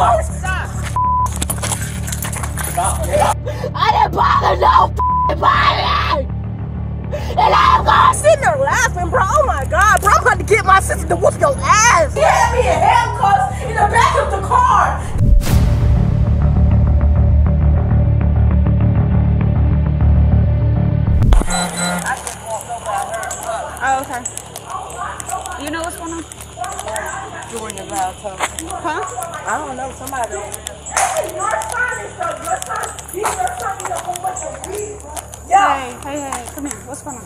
I didn't bother no body! And I'm gonna sit there laughing, bro. Oh my god, bro, I'm about to get my sister to whoop your ass. He had me in handcuffs in the back of the car. I just won't know about her. Oh, okay. You know what's going on? Jordan loud talk. Huh? I don't know, somebody. Hey, your son is so good. Hey, come here. What's going on?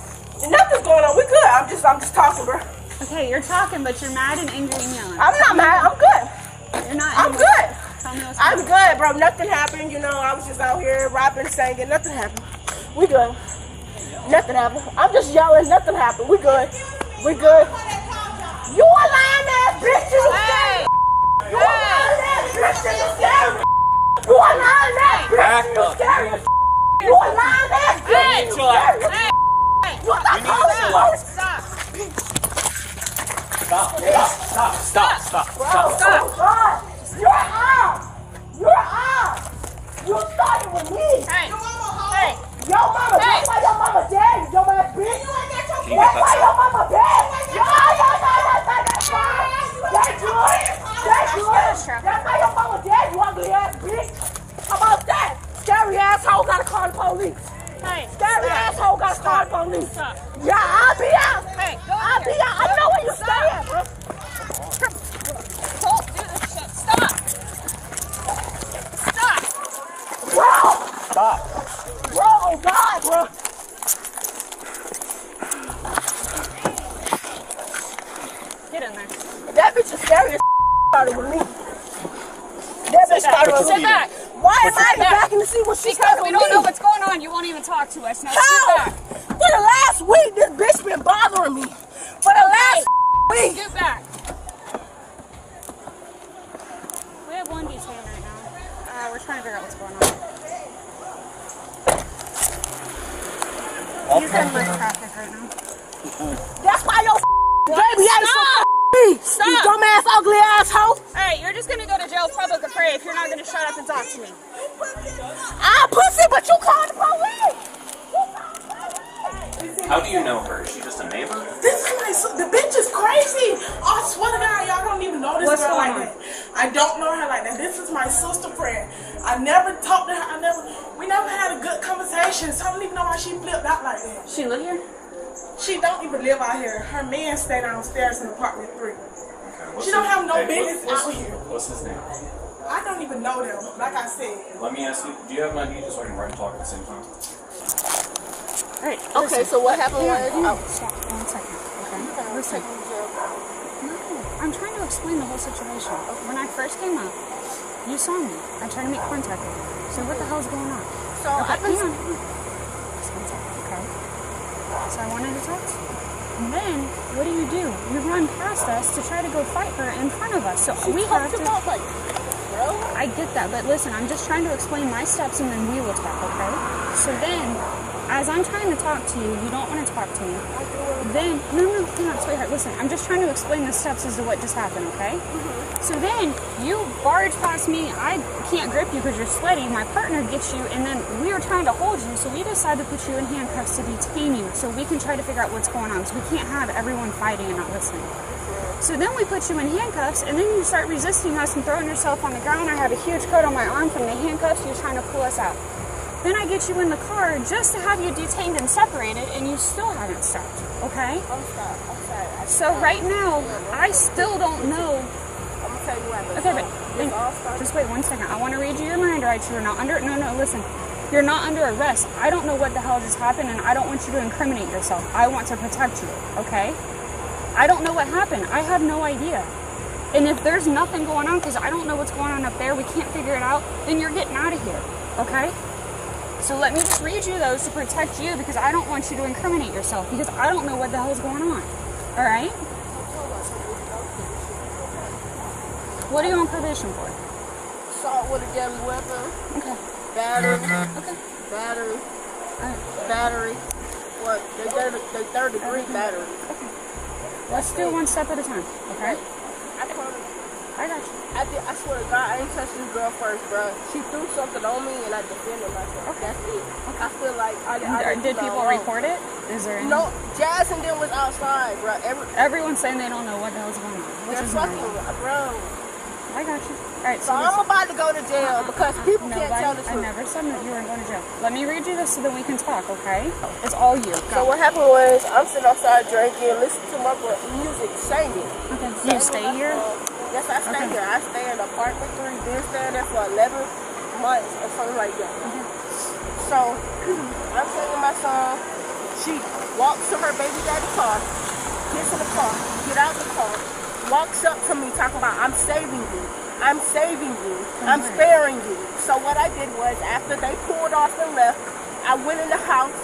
Nothing's going on. We good. I'm just talking, bro. Okay, you're talking, but you're mad and angry and yelling. I'm not mad. I'm good. You're not angry. I'm good. Tell me what's going on. I'm good, bro. Nothing happened. You know, I was just out here rapping, singing. Nothing happened. We good. Nothing happened. I'm just yelling. Nothing happened. We good. We good. You a lying ass bitch. You hey. You a lying ass bitch. You scary. You a lying ass bitch. You scary. You a lying ass bitch. You scary. What the fuck? Stop. Stop. Stop. Stop. Stop. Stop. You're out. You're out. You started with me. Hey. Hey. Yo mama, that's why your mama dead, yo ass bitch. That's why your mama dead. That's good. That's good. That's why your mama dead, you ugly ass bitch. How about that? Scary asshole gotta call the police. Hey. Scary asshole gotta call the police. Stop. Yeah, I'll be out. Hey, go I'll be out. I know where you stay at, bro. Don't do this shit. Stop. Stop. Bro. Stop. Bro, oh God, bro. Get in there. That bitch is scary as started with me. That bitch started with me. Sit back. Why am I back in the seat when she started with me? Because we don't know what's going on. You won't even talk to us. Now sit back. For the last week, this bitch been bothering me. For the last week. Get back. We have one detail right now. We're trying to figure out what's going on. He's in my traffic right now. That's why your baby ain't so stop. You dumbass, ugly asshole. Hey, you're just gonna go to jail, public affray if you're not gonna shut up and talk to me. I pussy, but you called the police. How do you know her? Is she just a neighbor? This is my so the bitch is crazy. I swear to God, y'all don't even know this girl like that. I don't know her like that. This is my sister friend. I never talked to her. We never had a good conversation. So I don't even know why she flipped out like that. She live here? She don't even live out here. Her man stay downstairs in apartment 3. Okay, she don't have no business out here. What's his name? I don't even know them. Like I said. Let me ask you. Do you have my ID just so I can write and talk at the same time? All right. Okay. So what happened? Oh, stop. 1 second. Okay. 1 second. No, I'm trying to explain the whole situation. When I first came up. You saw me. I tried to make contact with you. So what the hell is going on? So okay, okay. So I wanted to talk to you. And then, what do? You run past us to try to go fight her in front of us. So we have to... Like, bro. I get that, but listen, I'm just trying to explain my steps and then we will talk, okay? So then, as I'm trying to talk to you, you don't want to talk to me. Then, no, sweetheart, listen, I'm just trying to explain the steps as to what just happened, okay? Mm-hmm. So then, you barge past me, I can't grip you because you're sweaty, my partner gets you, and then we were trying to hold you, so we decided to put you in handcuffs to detain you, so we can try to figure out what's going on, because we can't have everyone fighting and not listening. So then we put you in handcuffs, and then you start resisting us and throwing yourself on the ground. I have a huge coat on my arm from the handcuffs, you're trying to pull us out. Then I get you in the car just to have you detained and separated, and you still haven't stopped, okay? I'm sorry, I'm sorry. So right now, I still don't know. I'm going to tell you what. Okay, but just wait 1 second. I want to read you your Miranda rights. You're not under, no, listen. You're not under arrest. I don't know what the hell just happened, and I don't want you to incriminate yourself. I want to protect you, okay? I don't know what happened. I have no idea. And if there's nothing going on, because I don't know what's going on up there, we can't figure it out, then you're getting out of here, okay? So let me just read you those to protect you because I don't want you to incriminate yourself because I don't know what the hell's going on. All right? What are you on probation for? Assault with a deadly weapon. Okay. Battery. Okay. Battery. Battery. What? They third-degree battery. Okay. Let's do one step at a time. Okay? I I got you. I swear to God, I didn't touch this girl first, bro. She threw something on me and I defended myself. Okay. That's it. Okay. I feel like I did people report it? Is there any? No, Jazz and them was outside, bro. Everyone's saying they don't know what the hell's going on. They're fucking, bro. I got you. All right. So I'm about to go to jail because people can't tell the truth. I never said that you were going to jail. Let me read you this so that we can talk, okay? It's all you. Go. So what happened was I'm sitting outside drinking, listening to my music, singing. Okay. You stay here? Yes, I stay here. I stay in apartment 3. Been staying there for 11 months or something like that. Okay. So I'm singing my song. She walks to her baby daddy's car, gets in the car, get out the car, walks up to me talking about, I'm saving you. I'm saving you. I'm sparing you. So what I did was, after they pulled off and left, I went in the house.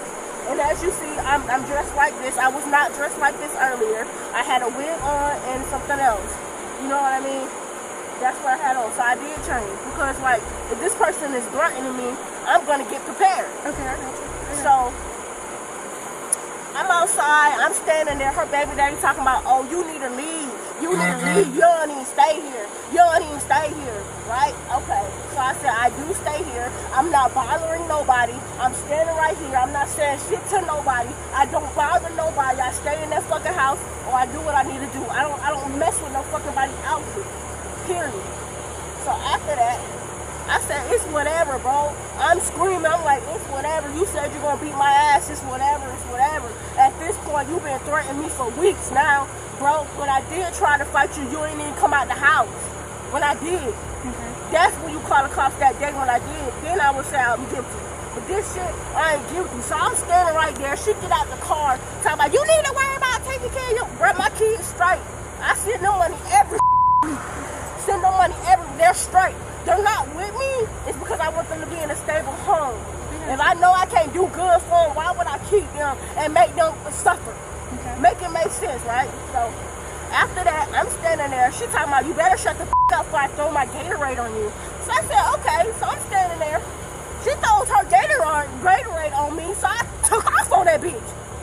And as you see, I'm dressed like this. I was not dressed like this earlier. I had a wig on and something else. You know what I mean? That's what I had on. So I did change. Because, like, if this person is grunting to me, I'm going to get prepared. Okay, I got you. So I'm outside. I'm standing there. Her baby daddy talking about, oh, you need to leave. You need to leave. You don't even stay here. You don't even stay here, right? Okay. So I said, I do stay here. I'm not bothering nobody. I'm standing right here. I'm not saying shit to nobody. I don't bother nobody. I stay in that fucking house or I do what I need to do. I don't mess with no fucking body outfit. Period. So after that, I said, it's whatever, bro. I'm screaming. I'm like, it's whatever. You said you're going to beat my ass. It's whatever. It's whatever. At this point, you've been threatening me for weeks now. Bro, when I did try to fight you, you ain't even come out the house. When I did. That's when you call the cops that day when I did. Then I would say I'm guilty. But this shit, I ain't guilty. So I'm standing right there. She get out the car. Talking about, you need to worry about taking care of you. Bro, my kids straight. I send them money every week. Send them money every week. They're straight. They're not with me. It's because I want them to be in a stable home. If I know I can't do good for them, why would I keep them and make them suffer? Make it make sense, right? So, after that, I'm standing there. She talking about, you better shut the f*** up before I throw my Gatorade on you. So I said, okay. So I'm standing there. She throws her Gatorade on me, so I took off on that bitch.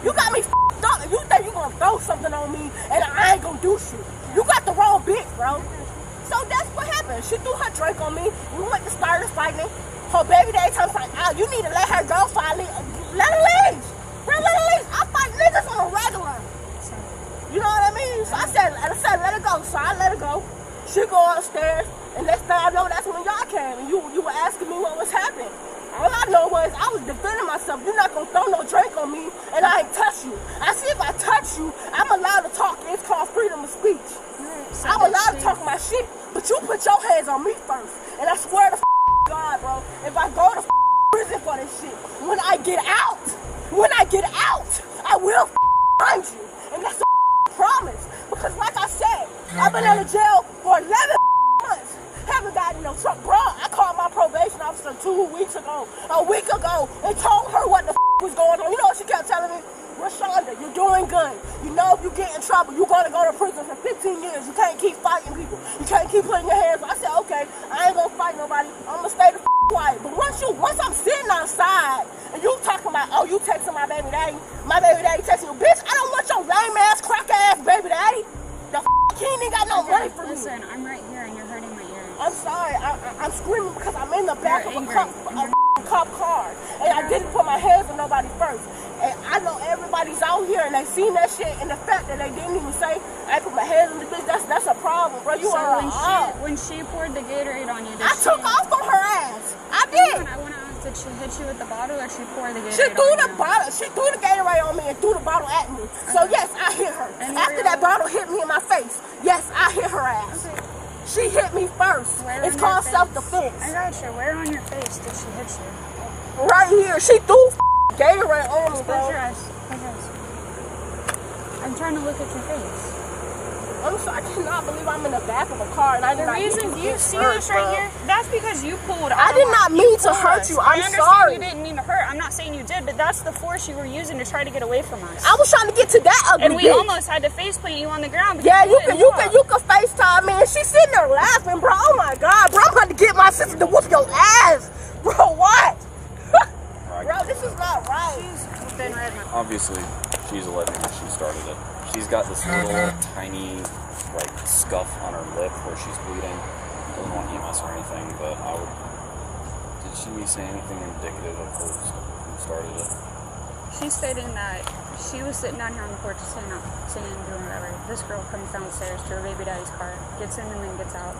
You got me f***ed up. You think you going to throw something on me, and I ain't going to do shit. You got the wrong bitch, bro. So that's what happened. She threw her drink on me. We went to started fighting. Her baby daddy told me, oh, you need to let her go finally. Let her leave. Let her leave. I fight niggas on a regular. You know what I mean? So I said, let her go. So I let her go. She go upstairs, and next thing I know, that's when y'all came, and you were asking me what was happening. All I know was I was defending myself. You're not gonna throw no drink on me, and I ain't touch you. I see if I touch you, I'm allowed to talk. It's called freedom of speech. So I'm allowed to talk my shit, but you put your hands on me first. And I swear to God, bro, if I go to prison for this shit, when I get out, I will find you. And that's a promise. Because like I said, I've been out of jail for 11 months. Haven't gotten no truck. Bro, I called my probation officer 2 weeks ago, a week ago, and told her what the was going on. You know what she kept telling me? Rashonda, you're doing good. You know if you get in trouble, you're going to go to prison for 15 years. You can't keep fighting people. You can't keep putting your hands. I said, okay, I ain't going to fight nobody. I'm going to stay the quiet. But once I'm sitting outside and you talking about, oh, you texting my baby daddy texting you, bitch, I don't want your lame-ass, crack-ass baby daddy. The he ain't got no money for me. Listen, I'm right here and you're hurting my ears. I'm sorry. I'm screaming because I'm in the back of a cop car. And I didn't put my hands on nobody first. And I know everybody's out here and they seen that shit, and the fact that they didn't even say I put my hands on the bitch, that's a problem, bro. You so are when she poured the Gatorade on you, I took off on her ass. I did. I want to ask, did she hit you with the bottle or she poured the Gatorade? She threw the bottle. She threw the Gatorade on me and threw the bottle at me. Okay. So yes, I hit her. And after that bottle hit me in my face, yes, I hit her ass. Okay. She hit me first. It's called self-defense. I got you. Where on your face did she hit you? Right here. She threw Gatorade on me, bro. I'm trying to look at your face. I'm sorry, I cannot believe I'm in the back of a car and I did not mean to hurt. The reason you see this right here, that's because you pulled out. I did not mean to hurt you. I'm sorry. You didn't mean to hurt. I'm not saying you did, but that's the force you were using to try to get away from us. I was trying to get to that ugly bitch. And we almost had to face plant you on the ground. Yeah, you can FaceTime me. And she's sitting there laughing, bro. Oh my God, bro. I'm about to get my sister to whoop your ass. Bro, what? Bro, this is not right. Obviously, she's 11 when she started it. She's got this little tiny like scuff on her lip where she's bleeding. I don't want EMS or anything, but I would. Did she say anything indicative of who started it? She's stating that she was sitting down here on the porch singing, doing whatever. This girl comes downstairs to her baby daddy's car, gets in and then gets out,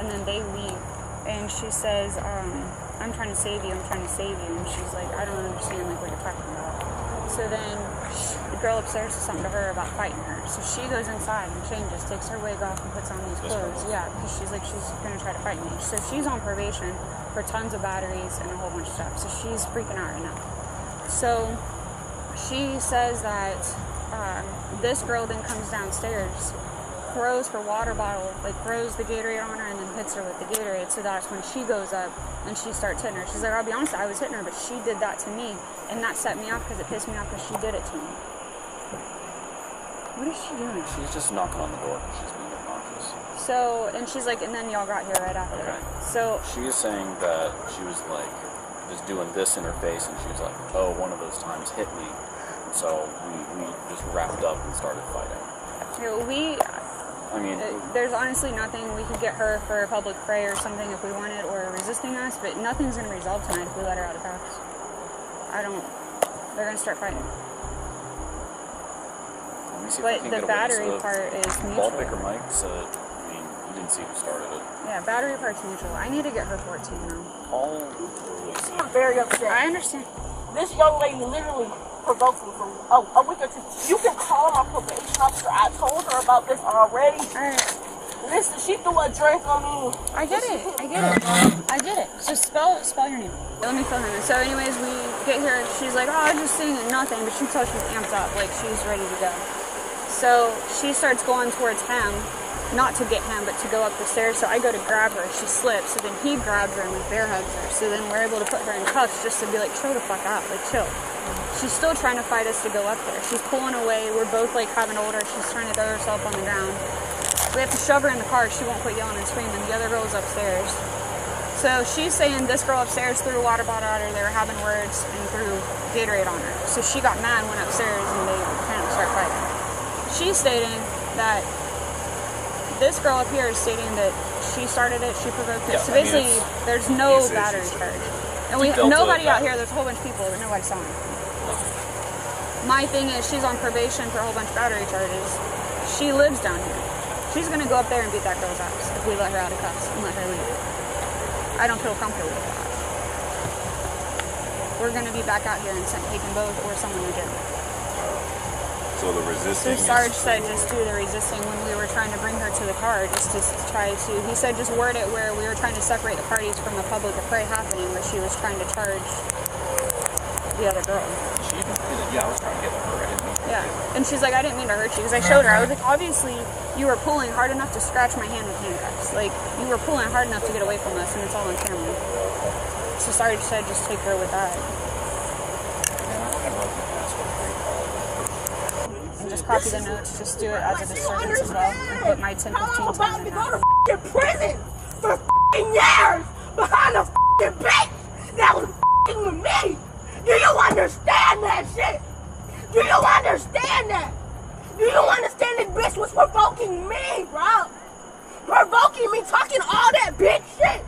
and then they leave. And she says, I'm trying to save you, I'm trying to save you. And she's like, I don't understand like what you're talking about. So then the girl upstairs says something to her about fighting her. So she goes inside and changes, takes her wig off and puts on these clothes. Yeah, because she's like, she's going to try to fight me. So she's on probation for tons of batteries and a whole bunch of stuff. So she's freaking out right now. So she says that this girl then comes downstairs, throws her water bottle, like throws the Gatorade on her and then hits her with the Gatorade. So that's when she goes up and she starts hitting her. She's like, I'll be honest, I was hitting her, but she did that to me. And that set me off because it pissed me off because she did it to me. What is she doing? She's just knocking on the door. She's being obnoxious. So, and she's like, and then y'all got here right after. Okay. So she was saying that she was like, just doing this in her face, and she was like, oh, one of those times hit me. And so we just wrapped up and started fighting. You know, there's honestly nothing. We could get her for a public fray or something if we wanted, or resisting us, but nothing's going to resolve tonight if we let her out of the house. They're going to start fighting. Let me see but if we can the get battery away. Part is mutual. Ball picker Mike said, I mean, you didn't see who started it. Yeah, battery part's mutual. I need to get her 14 now. I'm very upset. I understand. This young lady literally provoked me for a week or two. You can call my probation officer. I told her about this already. Alright. Listen, she threw a drink on me. I get it. Just spell your name. Let me fill her in. So anyways, we get here. She's like, oh, I was just singing nothing. But she can tell she's amped up. Like, she's ready to go. So she starts going towards him. Not to get him, but to go up the stairs. So I go to grab her. She slips. So then he grabs her and we bear hugs her. So then we're able to put her in cuffs just to be like, chill the fuck out. Like, chill. She's still trying to fight us to go up there. She's pulling away. We're both like having to hold her. She's trying to throw herself on the ground. We have to shove her in the car. She won't quit yelling and screaming. The other girl's upstairs. So she's saying this girl upstairs threw a water bottle at her. They were having words and threw Gatorade on her. So she got mad, went upstairs, and they kind of start fighting. She's stating that this girl up here is stating that she started it, she provoked it. Yeah, so basically, there's no battery charge. And we have nobody out here. There's a whole bunch of people, but nobody saw me. My thing is, she's on probation for a whole bunch of battery charges. She lives down here. She's going to go up there and beat that girl's ass if we let her out of cuffs and let her leave. I don't feel comfortable with that. We're going to be back out here and taking both or someone we did. So the resisting. So Sarge said just do the resisting when we were trying to bring her to the car, just to try to. He said just word it where we were trying to separate the parties from a public affray happening, where she was trying to charge the other girl. Yeah, I was trying to get her. I didn't mean to. Yeah, and she's like, I didn't mean to hurt you, because I showed her. I was like, obviously you were pulling hard enough to scratch my hand with handcuffs. Like you were pulling hard enough to get away from us, and it's all on camera. So Sarge said just take her with that. Copy the notes, just do it as a disturbance as well. And put my 10-15 times I'm about to go to f***ing prison for f***ing years behind a f***ing bitch that was f***ing with me. Do you understand that shit? Do you understand that? Do you understand this bitch was provoking me, bro? Provoking me, talking all that bitch shit.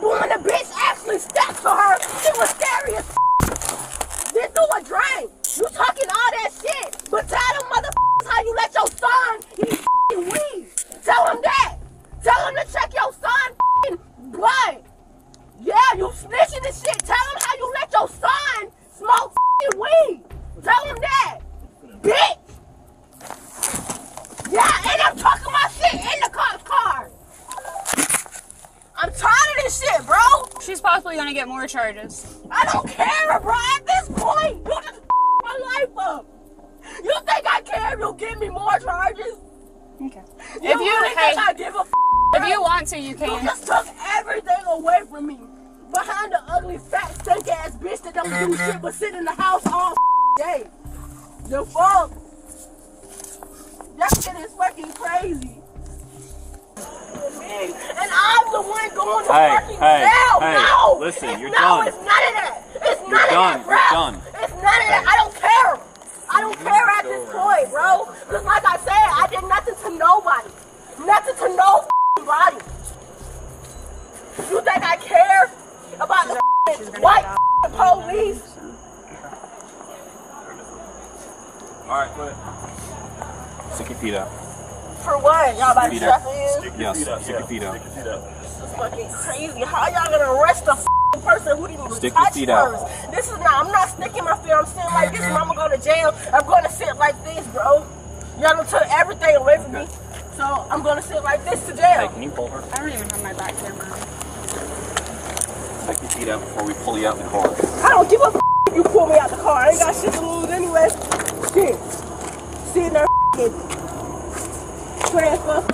But when the bitch actually stepped to her, she was scary as f***. This dude was drained. You talking all that shit, but tell them motherfuckers how you let your son eat f***ing weed. Tell him that. Tell him to check your son f***ing blood. Yeah, you snitching and shit. Tell him how you let your son smoke f***ing weed. Tell him that, bitch. Yeah, and I'm talking my shit in the cop's car. I'm tired of this shit, bro. She's possibly gonna get more charges. I don't care, bro. At this point, you just my life up. You think I care if you'll give me more charges? Okay. You if you really think I give a f if you want to, you can. You just took everything away from me. Behind the ugly, fat, stink ass bitch that don't do shit but sit in the house all day. The fuck? That shit is fucking crazy. And I'm the one going to fucking jail. No! Listen, you're done. No, it's none of that. It's none of that, bro. It's none of that. I don't care. I don't care at this point, bro. Because like I said, I did nothing to nobody. nothing to no body. You think I care about the white police? Alright, go ahead. Stick your feet up. For what? Y'all about to strap in? Yeah, stick your feet up. This is fucking crazy. How y'all gonna arrest the person who didn't even touch first? This is not, I'm not sticking my feet. I'm sitting like this and I'm gonna go to jail. I'm gonna sit like this, bro. Y'all done took everything away from me. So I'm gonna sit like this to jail. Hey, can you pull her? I don't even have my back camera. Stick your feet up before we pull you out the car. I don't give a f if you pull me out the car. I ain't got shit to lose anyway. Shit. Sitting there f***ing. Hey! Don't kick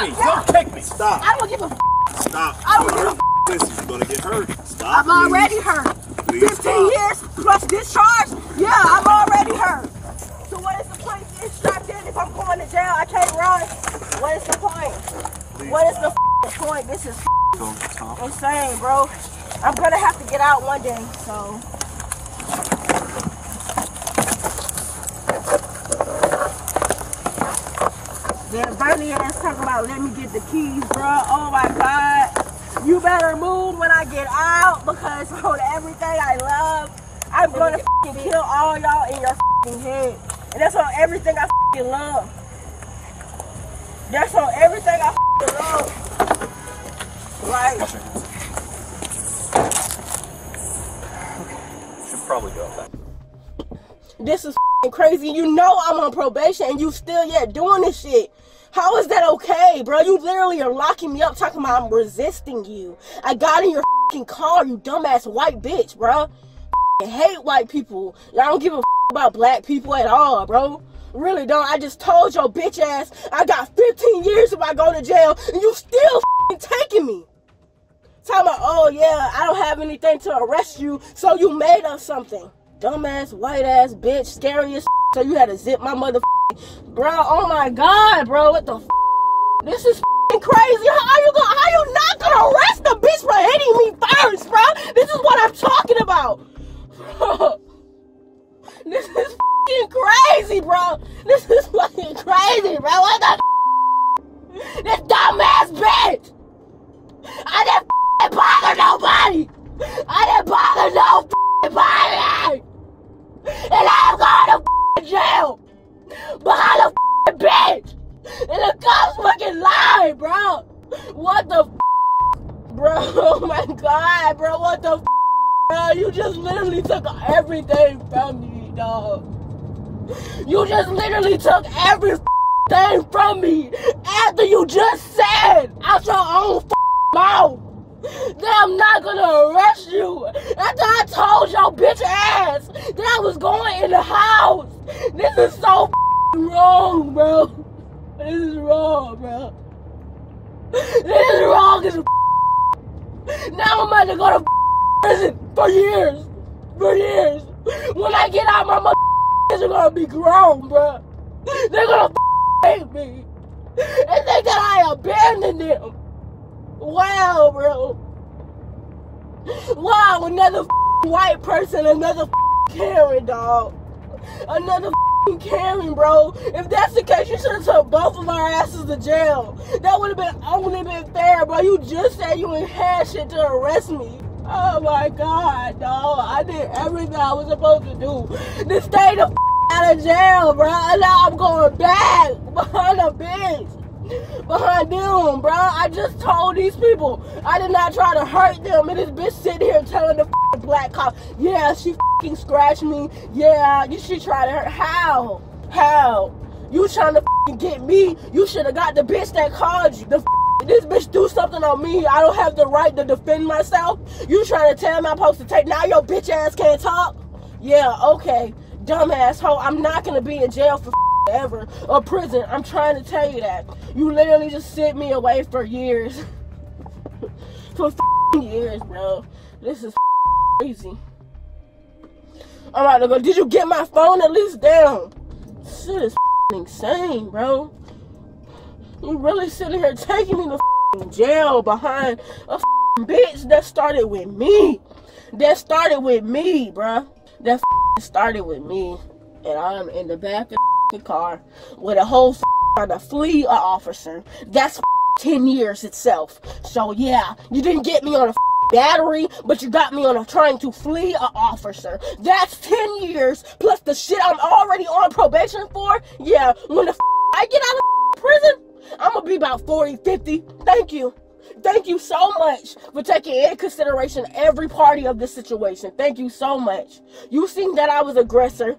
me! Don't kick me! Stop! I don't give a f***! Stop! I don't give a f***! Listen, you're gonna get hurt. Stop! I'm already hurt! Please 15 stop. Years plus discharge? Yeah, I'm already hurt! So what is the point of being strapped in if I'm going to jail? I can't run! What is the point? Please what is the point? This is insane, bro. I'm gonna have to get out one day, so... That Bernie ass talking about let me get the keys, bro. Oh my God. You better move when I get out because bro, everything I love, I'm gonna f***ing kill all y'all in your f***ing head. And that's on everything I f***ing love. That's on everything I f***ing love. Like. Okay. Should probably go back. This is f***ing crazy. You know I'm on probation and you still yet doing this shit. How is that okay, bro? You literally are locking me up talking about I'm resisting you. I got in your f***ing car, you dumbass white bitch, bro. I hate white people. I don't give a f*** about black people at all, bro. Really don't. I just told your bitch ass I got 15 years if I go to jail and you still f***ing taking me. Talking about, oh yeah, I don't have anything to arrest you, so you made up something. Dumbass, white ass, bitch, scary as so you had to zip my mother. Bro, oh my God, bro, what the f***? This is f***ing crazy. How you not gonna arrest the bitch for hitting me first, bro? This is what I'm talking about. Bro. This is f***ing crazy, bro. This is fucking crazy, bro. What the f***? This dumbass bitch. I didn't f***ing bother nobody. I didn't bother no f***ing body. And I'm going to jail behind a f***ing bitch. And the cops fucking lie, bro. What the f***? Bro, oh my God, bro. What the f***? Bro, you just literally took everything from me, dog. You just literally took every f***ing thing from me after you just said out your own f***ing mouth that I'm not gonna arrest you. After I told your bitch ass that I was going in the house. This is so wrong, bro. This is wrong, bro. This is wrong as now I'm about to go to prison for years. For years. When I get out, my motherfuckers are gonna be grown, bro. They're gonna hate me. And think that I abandoned them. Wow, bro. Wow, another white person, another Karen, dog. Another Karen, bro. If that's the case, you should have took both of our asses to jail. That would have been only been fair, bro. You just said you ain't had shit to arrest me. Oh my God, dog. I did everything I was supposed to do to stay the out of jail, bro. And now I'm going back behind a bitch. Behind them, bro. I just told these people I did not try to hurt them. And this bitch sitting here telling the black cop, yeah, she fucking scratched me. Yeah, you should try to hurt. How? How? You trying to fucking get me? You should have got the bitch that called you. This bitch do something on me. I don't have the right to defend myself. You trying to tell me I'm supposed to take? Now your bitch ass can't talk. Yeah, okay, dumbass hoe. I'm not gonna be in jail for. Ever or prison. I'm trying to tell you that you literally just sent me away for years, for years, bro. This is crazy. I'm about to go. Did you get my phone at least down? This shit is insane, bro. You really sitting here taking me to jail behind a bitch that started with me. That started with me, bro. That started with me, and I'm in the back of car with a whole trying to flee an officer. That's 10 years itself. So yeah, you didn't get me on a battery, but you got me on a trying to flee an officer. That's 10 years plus the shit I'm already on probation for. Yeah, when the I get out of prison, I'm gonna be about 40, 50. Thank you. Thank you so much for taking into consideration every party of this situation. Thank you so much. You seen that I was aggressive.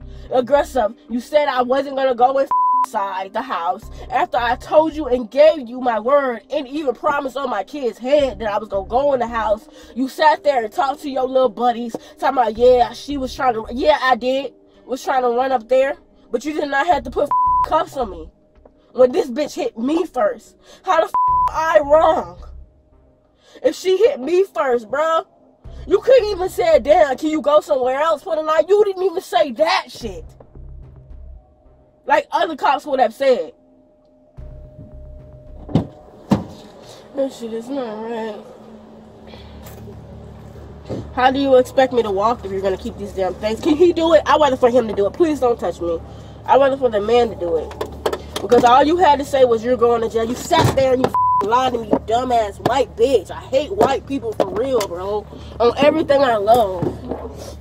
You said I wasn't gonna go inside the house after I told you and gave you my word and even promised on my kid's head that I was gonna go in the house. You sat there and talked to your little buddies, talking about, yeah, she was trying to, yeah, I did, was trying to run up there, but you did not have to put cuffs on me when this bitch hit me first. How the I wrong? If she hit me first, bro, you couldn't even say, damn, can you go somewhere else for the night? You didn't even say that shit like other cops would have said. That shit is not right. How do you expect me to walk if you're going to keep these damn things? Can he do it? I'd rather for him to do it. Please don't touch me. I'd rather for the man to do it. Because all you had to say was you're going to jail. You sat there and you lied to me, you dumbass white bitch. I hate white people for real, bro. On everything I love.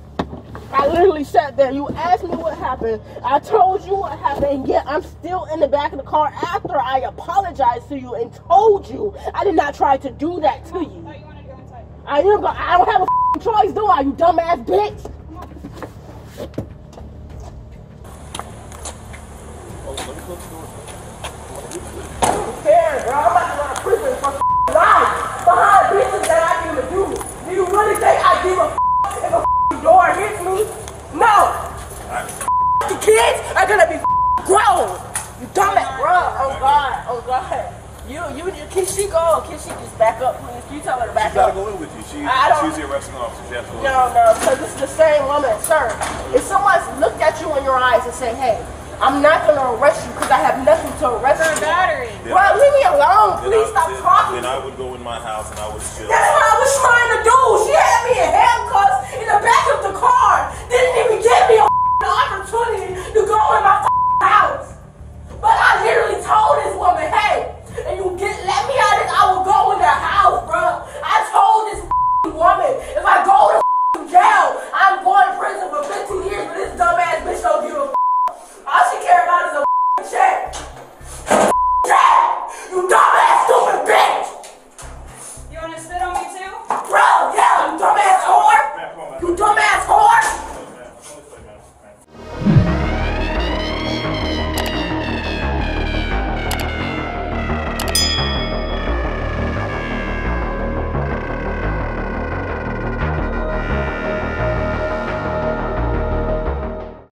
I literally sat there. You asked me what happened. I told you what happened. And yet I'm still in the back of the car after I apologized to you and told you I did not try to do that to you. Oh, you wanted to go inside. I am, but I don't have a choice, do I? You dumbass bitch. I don't care, bro. I'm about to go to prison for life. Behind bitches that I give a do. Do you really think I give a if a door hits me? No. The kids are gonna be grown. You dumbass, bro. Oh God. Oh God. You can she go? Can she just back up, please? Can you tell her to back up? She gotta go in with you. She's the arresting officer. She has to go. No, because it's the same woman, sir. If someone's looked at you in your eyes and say, hey, I'm not going to arrest you because I have nothing to arrest you. Battery. Bro, leave me alone. Please stop talking. Then I would go in my house and I would chill.